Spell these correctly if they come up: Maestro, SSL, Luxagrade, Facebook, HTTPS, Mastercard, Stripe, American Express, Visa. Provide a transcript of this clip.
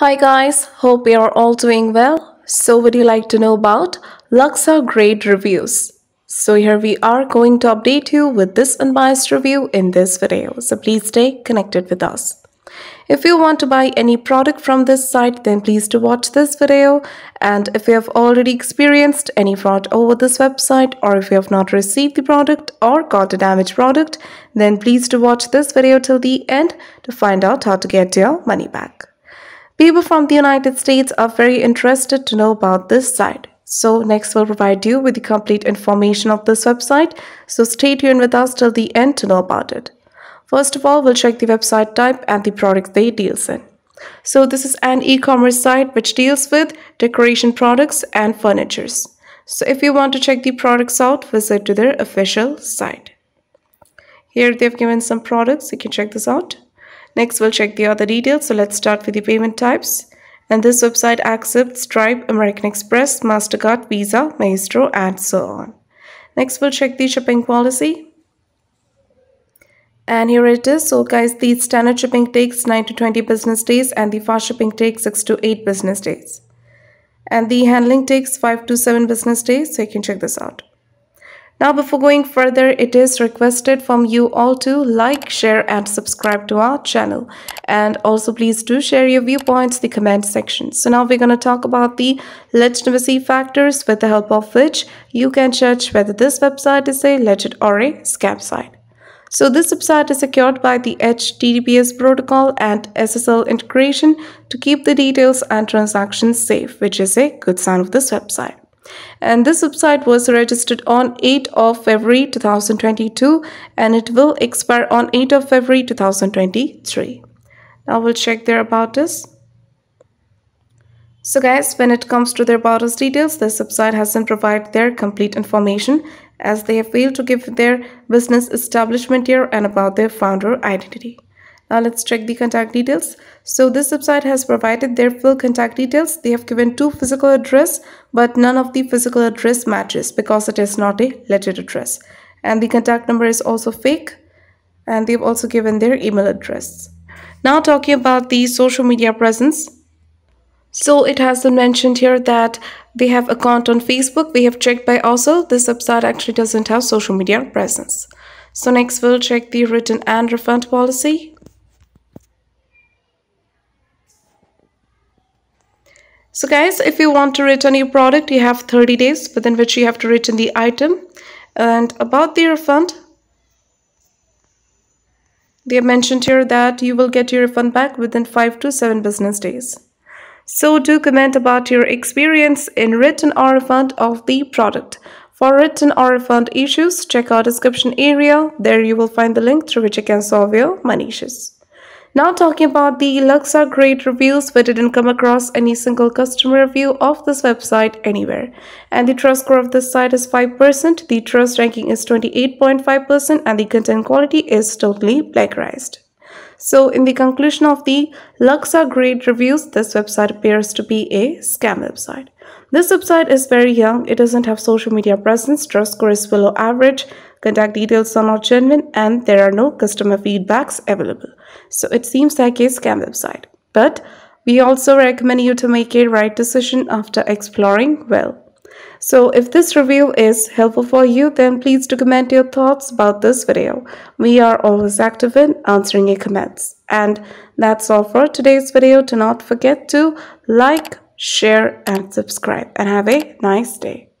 Hi guys, hope you are all doing well. So would you like to know about Luxagrade reviews? So here we are going to update you with this unbiased review in this video. So please stay connected with us. If you want to buy any product from this site, then please do watch this video. And if you have already experienced any fraud over this website, or if you have not received the product or got a damaged product, then please do watch this video till the end to find out how to get your money back. People from the United States are very interested to know about this site. So next we'll provide you with the complete information of this website. So stay tuned with us till the end to know about it. First of all, we'll check the website type and the products they deal in. So this is an e-commerce site which deals with decoration products and furnitures. So if you want to check the products out, visit to their official site. Here they've given some products, you can check this out. Next, we'll check the other details. So let's start with the payment types. And this website accepts Stripe, American Express, Mastercard, Visa, Maestro, and so on. Next, we'll check the shipping policy. And here it is. So guys, the standard shipping takes 9 to 20 business days and the fast shipping takes 6 to 8 business days. And the handling takes 5 to 7 business days. So you can check this out. Now, before going further, it is requested from you all to like, share and subscribe to our channel. And also please do share your viewpoints in the comment section. So now we're going to talk about the legitimacy factors with the help of which you can judge whether this website is a legit or a scam site. So this website is secured by the HTTPS protocol and SSL integration to keep the details and transactions safe, which is a good sign of this website. And this website was registered on 8th of February 2022 and it will expire on 8th of February 2023. Now we'll check their about us. So guys, when it comes to their about us details, this website hasn't provided their complete information as they have failed to give their business establishment year and about their founder identity. Now let's check the contact details. So this website has provided their full contact details. They have given two physical address, but none of the physical address matches because it is not a legit address. And the contact number is also fake. And they've also given their email address. Now talking about the social media presence. So it has been mentioned here that they have account on Facebook. We have checked by ourselves. This website actually doesn't have social media presence. So next we'll check the return and refund policy. So guys, if you want to return your product, you have 30 days within which you have to return the item. And about the refund, they have mentioned here that you will get your refund back within 5 to 7 business days. So do comment about your experience in return or refund of the product. For return or refund issues, check our description area. There you will find the link through which you can solve your money issues. Now talking about the Luxagrade reviews, we didn't come across any single customer review of this website anywhere. And the trust score of this site is 5%, the trust ranking is 28.5% and the content quality is totally plagiarized. So in the conclusion of the Luxagrade reviews, this website appears to be a scam website. This website is very young, it doesn't have social media presence, trust score is below average, contact details are not genuine and there are no customer feedbacks available. So it seems like a scam website. But we also recommend you to make a right decision after exploring well. So if this review is helpful for you, then please do comment your thoughts about this video. We are always active in answering your comments. And that's all for today's video. Do not forget to like, share and subscribe and have a nice day.